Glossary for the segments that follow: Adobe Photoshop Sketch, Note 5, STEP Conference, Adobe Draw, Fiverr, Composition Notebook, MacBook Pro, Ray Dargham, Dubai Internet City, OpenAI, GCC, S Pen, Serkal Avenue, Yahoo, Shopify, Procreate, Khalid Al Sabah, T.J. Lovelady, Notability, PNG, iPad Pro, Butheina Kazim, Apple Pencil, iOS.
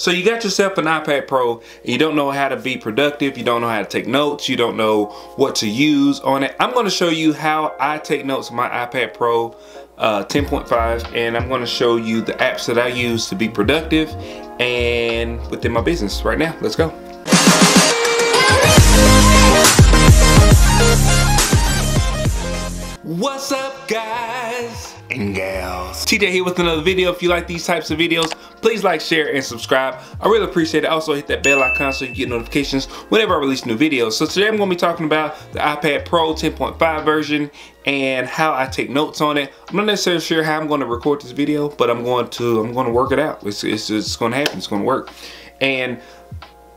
So you got yourself an iPad Pro and you don't know how to be productive, you don't know how to take notes, you don't know what to use on it. I'm going to show you how I take notes on my iPad Pro 10.5, and I'm going to show you the apps that I use to be productive and within my business right now. Let's go. What's up, guys and gals? TJ here with another video. If you like these types of videos, please like, share, and subscribe. I really appreciate it. Also hit that bell icon so you get notifications whenever I release new videos. So today I'm going to be talking about the iPad Pro 10.5 version and how I take notes on it. I'm not necessarily sure how I'm going to record this video, but I'm going to work it out. It's going to happen. It's going to work. And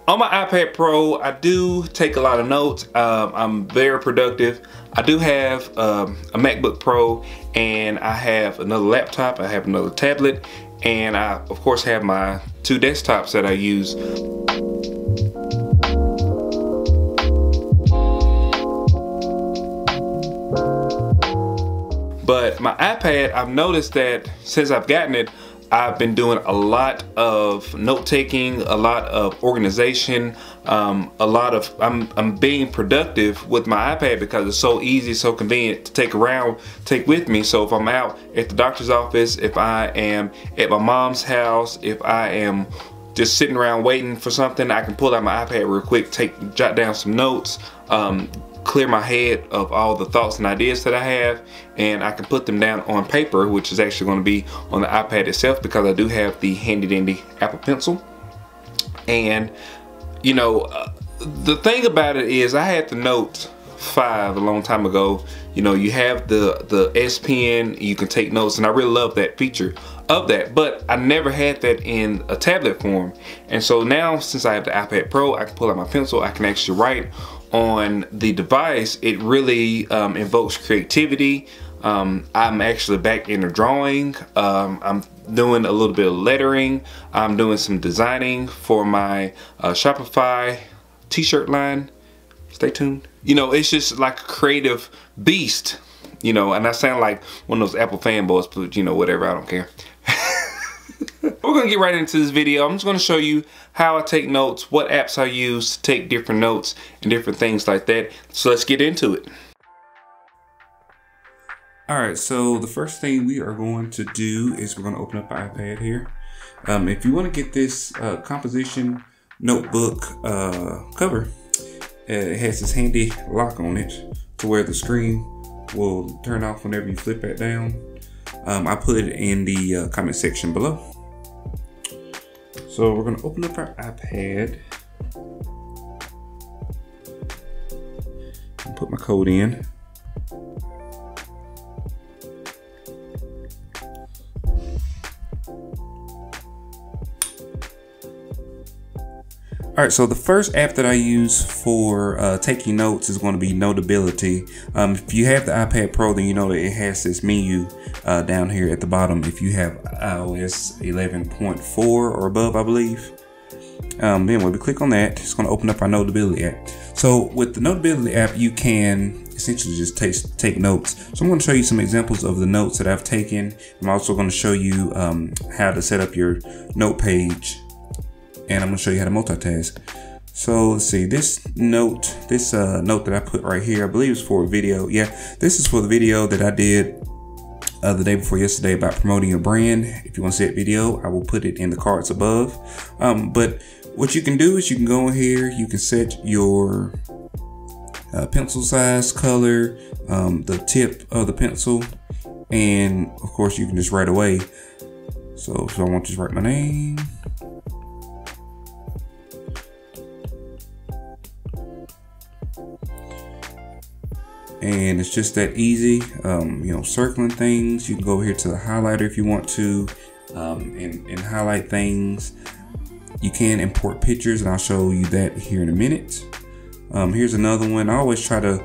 on my iPad Pro, I do take a lot of notes. I'm very productive. I do have a MacBook Pro, and I have another laptop, I have another tablet, and I of course have my two desktops that I use. But my iPad, I've noticed that since I've gotten it, I've been doing a lot of note taking, a lot of organization, I'm being productive with my iPad because it's so easy, so convenient to take around, take with me. So if I'm out at the doctor's office, if I am at my mom's house, if I am just sitting around waiting for something, I can pull out my iPad real quick, jot down some notes, clear my head of all the thoughts and ideas that I have, and I can put them down on paper, which is actually going to be on the iPad itself because I do have the handy dandy Apple Pencil. And you know, the thing about it is I had the Note 5 a long time ago. You know, you have the S Pen, you can take notes, and I really love that feature of that, but I never had that in a tablet form. And so now since I have the iPad Pro, I can pull out my pencil, I can actually write on the device. It really invokes creativity. I'm actually back in the drawing. I'm doing a little bit of lettering. I'm doing some designing for my Shopify t-shirt line. Stay tuned. You know, it's just like a creative beast, you know, and I sound like one of those Apple fanboys, but you know, whatever, I don't care. We're gonna get right into this video. I'm just gonna show you how I take notes, what apps I use to take different notes and different things like that. So let's get into it. All right, so the first thing we are going to do is we're gonna open up our iPad here. If you wanna get this composition notebook cover, it has this handy lock on it to where the screen will turn off whenever you flip that down. I put it in the comment section below. So we're going to open up our iPad and put my code in. All right, so the first app that I use for taking notes is going to be Notability. If you have the iPad Pro, then you know that it has this menu down here at the bottom. If you have iOS 11.4 or above, I believe, then when we click on that, it's going to open up our Notability app. So with the Notability app, you can essentially just take notes. So I'm going to show you some examples of the notes that I've taken. I'm also going to show you how to set up your note page, and I'm gonna show you how to multitask. So let's see, this note that I put right here, I believe it's for a video. Yeah, this is for the video that I did the day before yesterday about promoting your brand. If you wanna see that video, I will put it in the cards above. But what you can do is you can go in here, you can set your pencil size, color, the tip of the pencil, and of course you can just write away. So I want to just write my name. And it's just that easy, you know, circling things. You can go here to the highlighter if you want to and highlight things. You can import pictures, and I'll show you that here in a minute. Here's another one. I always try to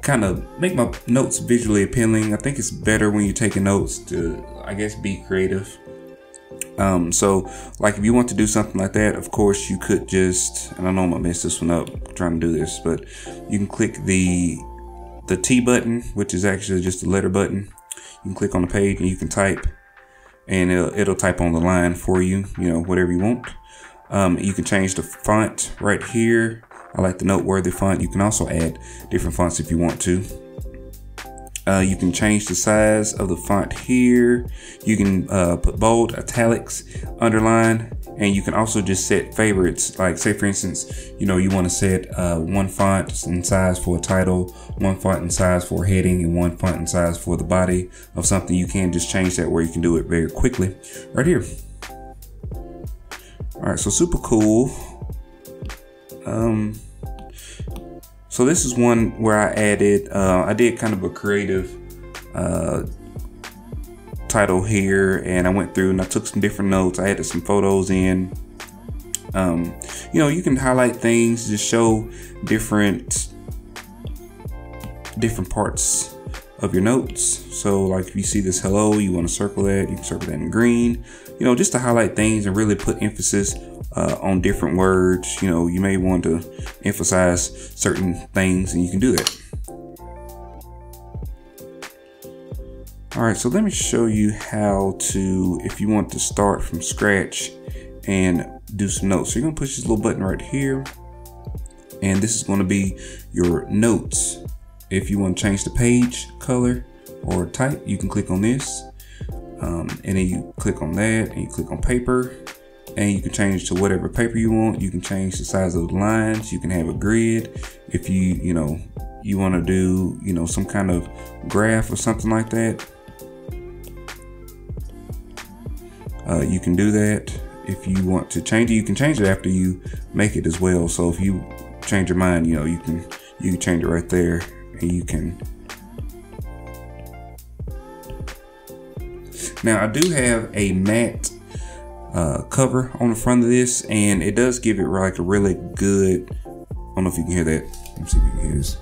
kind of make my notes visually appealing. I think it's better when you're taking notes to, I guess, be creative. So like if you want to do something like that, of course you could just, and I know I'm gonna mess this one up trying to do this, but you can click the T button, which is actually just the letter button. You can click on the page and you can type and it'll type on the line for you, you know, whatever you want. You can change the font right here. I like the Noteworthy font. You can also add different fonts if you want to. You can change the size of the font here. You can put bold, italics, underline, and you can also just set favorites. Like, say for instance, you know, you want to set one font and size for a title, one font and size for a heading, and one font and size for the body of something. You can just change that where you can do it very quickly right here. All right, so super cool. So this is one where I added, I did kind of a creative title here, and I went through and I took some different notes. I added some photos in. You know, you can highlight things, just show different parts of your notes. So like if you see this hello, you want to circle that, you can circle that in green, you know, just to highlight things and really put emphasis on different words. You know, you may want to emphasize certain things, and you can do that. All right, so let me show you how to, if you want to start from scratch and do some notes. So you're gonna push this little button right here, and this is gonna be your notes. If you want to change the page color or type, you can click on this, and then you click on that, and you click on paper. And you can change to whatever paper you want. You can change the size of the lines. You can have a grid. If you know, you want to do, you know, some kind of graph or something like that, you can do that. If you want to change it, you can change it after you make it as well. So if you change your mind, you know, you can change it right there, and you can. Now I do have a matte cover on the front of this, and it does give it like a really good, I don't know if you can hear that, let me see if you can hear this.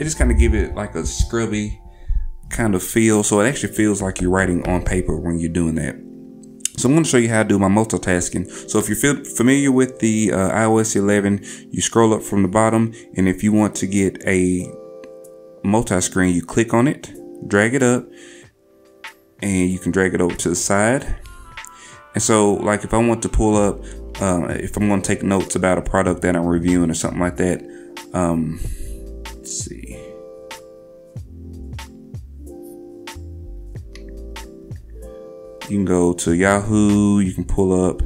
It just kind of give it like a scrubby kind of feel, so it actually feels like you're writing on paper when you're doing that. So I'm going to show you how to do my multitasking. So if you're familiar with the iOS 11, you scroll up from the bottom, and if you want to get a multi-screen, you click on it, drag it up, and you can drag it over to the side. And so like if I want to pull up, if I'm going to take notes about a product that I'm reviewing or something like that, let's see. You can go to Yahoo, you can pull up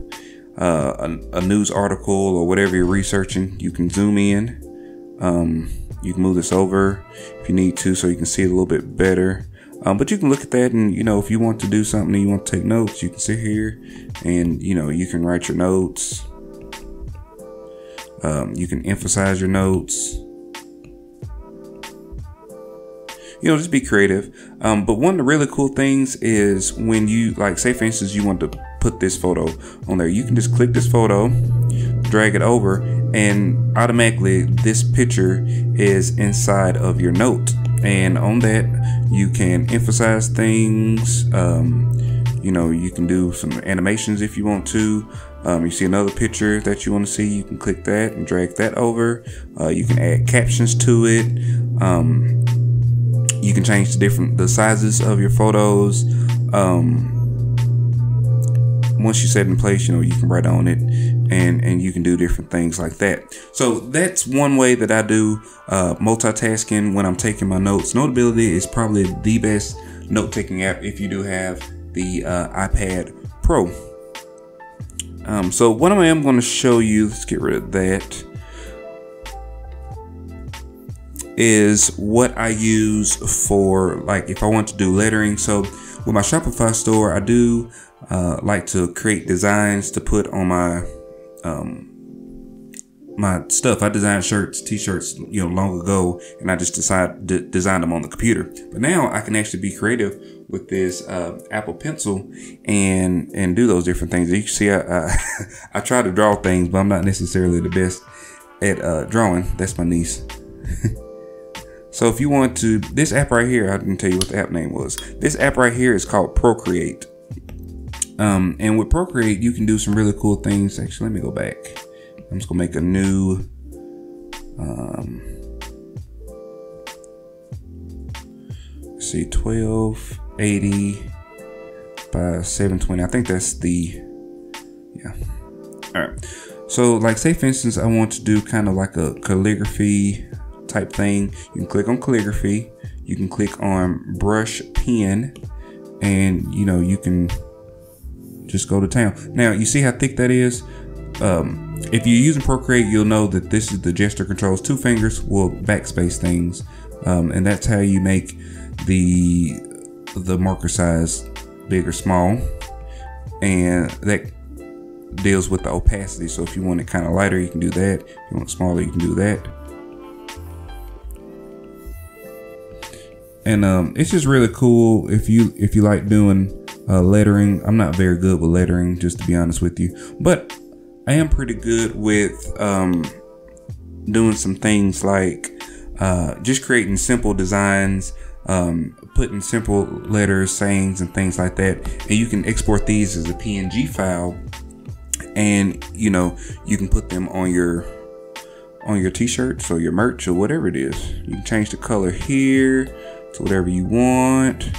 a news article or whatever you're researching. You can zoom in, you can move this over if you need to so you can see it a little bit better. But you can look at that, and you know, if you want to do something and you want to take notes, you can sit here and, you know, you can write your notes. You can emphasize your notes. You know, just be creative. But one of the really cool things is when you, like, say for instance, you want to put this photo on there, you can just click this photo, drag it over, and automatically this picture is inside of your note. And on that, you can emphasize things. You know, you can do some animations if you want to. You see another picture that you want to see, you can click that and drag that over. You can add captions to it. You can change the sizes of your photos. Once you set in place, you know, you can write on it, and you can do different things like that. So that's one way that I do multitasking when I'm taking my notes. Notability is probably the best note-taking app if you do have the iPad Pro. So what I am going to show you, let's get rid of that, is what I use for, like, if I want to do lettering. So with my Shopify store, I do like to create designs to put on my my stuff. I designed shirts, t-shirts, you know, long ago, and I just designed them on the computer. But now I can actually be creative with this Apple Pencil and do those different things. You can see I try to draw things, but I'm not necessarily the best at drawing. That's my niece. So if you want to, this app right here, I didn't tell you what the app name was. This app right here is called Procreate. And with Procreate, you can do some really cool things. Actually, let me go back. I'm just gonna make a new, let's see, 12. 80 by 720. I think that's the, yeah. All right. So like, say for instance, I want to do kind of like a calligraphy type thing. You can click on calligraphy. You can click on brush pen, and you know, you can just go to town. Now you see how thick that is. If you're using Procreate, you'll know that this is the gesture controls. Two fingers will backspace things, and that's how you make the marker size big or small, and that deals with the opacity. So if you want it kind of lighter, you can do that. If you want it smaller, you can do that. And it's just really cool if you like doing lettering. I'm not very good with lettering, just to be honest with you, but I am pretty good with doing some things like just creating simple designs, putting simple letters, sayings, and things like that. And you can export these as a PNG file, and you know, you can put them on your t-shirts or your merch or whatever it is. You can change the color here to whatever you want,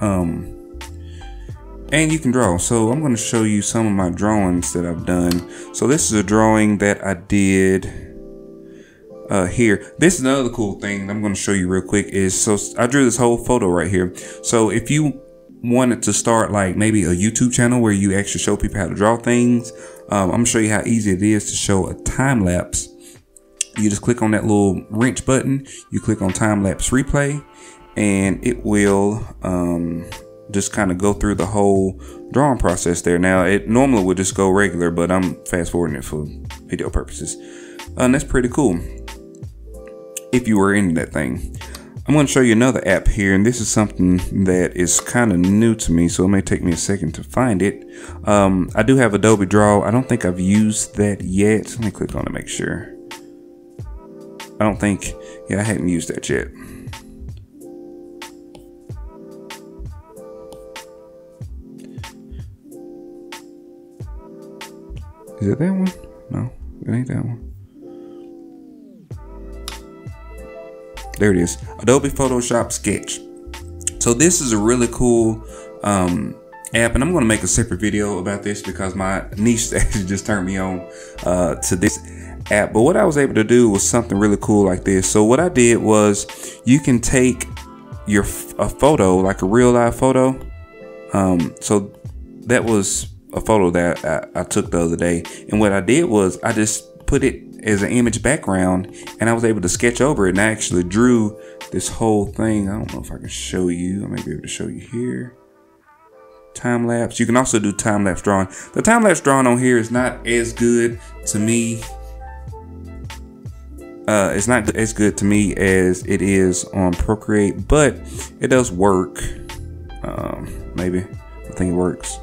and you can draw. So I'm going to show you some of my drawings that I've done. So this is a drawing that I did here. This is another cool thing that I'm going to show you real quick is, so I drew this whole photo right here. So if you wanted to start like maybe a YouTube channel where you actually show people how to draw things, I'm going to show you how easy it is to show a time lapse. You just click on that little wrench button, you click on time lapse replay, and it will just kind of go through the whole drawing process there. Now it normally would just go regular, but I'm fast forwarding it for video purposes, and that's pretty cool if you were into that thing. I'm going to show you another app here, and this is something that is kind of new to me, so it may take me a second to find it. I do have Adobe Draw. I don't think I've used that yet. Let me click on to make sure. I don't think, yeah, I hadn't used that yet. Is it that one? No, it ain't that one. There it is, Adobe Photoshop Sketch. So this is a really cool app, and I'm gonna make a separate video about this because my niece actually just turned me on to this app. But what I was able to do was something really cool like this. So what I did was, you can take a photo, like a real live photo. So that was a photo that I took the other day, and what I did was I just put it as an image background, and I was able to sketch over it, and I actually drew this whole thing. I don't know if I can show you. I may be able to show you here. Time lapse. You can also do time lapse drawing. The time lapse drawing on here is not as good to me. It's not as good to me as it is on Procreate, but it does work. Maybe, I think it works.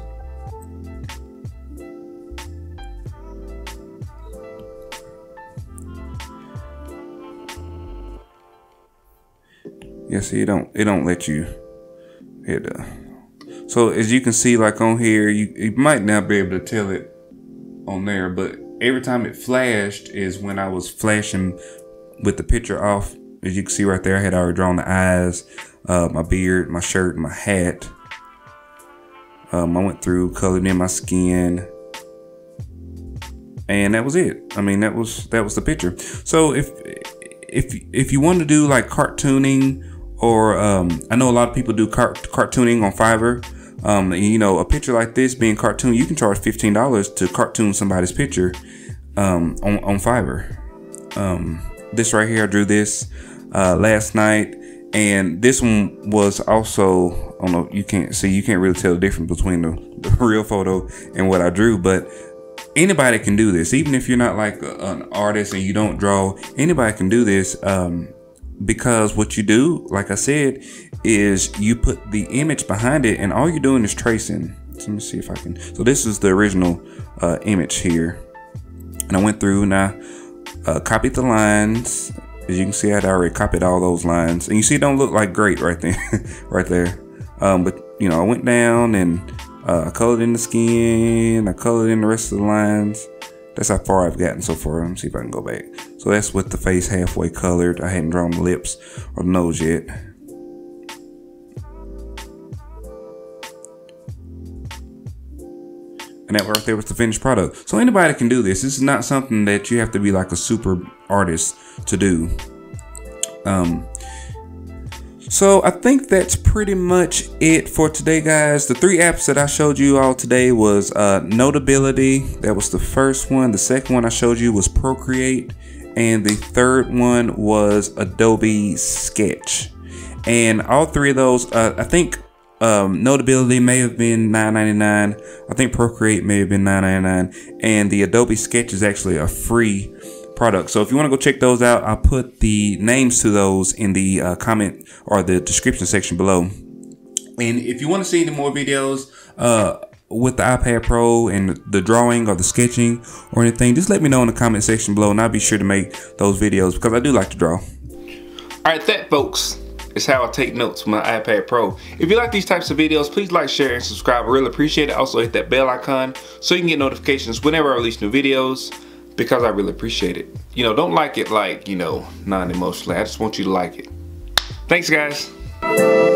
Yeah, see, it don't let you. So as you can see, like on here, you might not be able to tell it on there, but every time it flashed is when I was flashing with the picture off. As you can see right there, I had already drawn the eyes, my beard, my shirt, my hat. I went through, colored in my skin, and that was it. I mean, that was the picture. So if you want to do like cartooning, or I know a lot of people do cartooning on Fiverr. You know, a picture like this being cartoon, you can charge $15 to cartoon somebody's picture on Fiverr. This right here, I drew this last night, and this one was also, I don't know, you can't really tell the difference between the real photo and what I drew, but anybody can do this. Even if you're not like an artist and you don't draw, anybody can do this, because what you do, like I said, is you put the image behind it, and all you're doing is tracing. Let me see if I can. So this is the original image here, and I went through and I copied the lines. As you can see, I had already copied all those lines, and you see it don't look like great right there, right there. But you know, I went down and I colored in the skin. I colored in the rest of the lines. That's how far I've gotten so far. Let me see if I can go back. So that's with the face halfway colored. I hadn't drawn the lips or the nose yet. and that right there was the finished product. So anybody can do this. This is not something that you have to be like a super artist to do. So I think that's pretty much it for today, guys. The three apps that I showed you all today was Notability. That was the first one. The second one I showed you was Procreate. And the third one was Adobe Sketch. And all three of those, I think Notability may have been $9.99. I think Procreate may have been $9.99. And the Adobe Sketch is actually a free product. So if you want to go check those out, I'll put the names to those in the comment or the description section below. And if you want to see any more videos with the iPad Pro and the drawing or the sketching or anything, just let me know in the comment section below, and I'll be sure to make those videos because I do like to draw. Alright, that, folks, is how I take notes with my iPad Pro. If you like these types of videos, please like, share, and subscribe. I really appreciate it. Also hit that bell icon so you can get notifications whenever I release new videos, because I really appreciate it. You know, don't like it like, you know, non-emotionally. I just want you to like it. Thanks, guys.